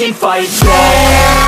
fucking fight. Yeah.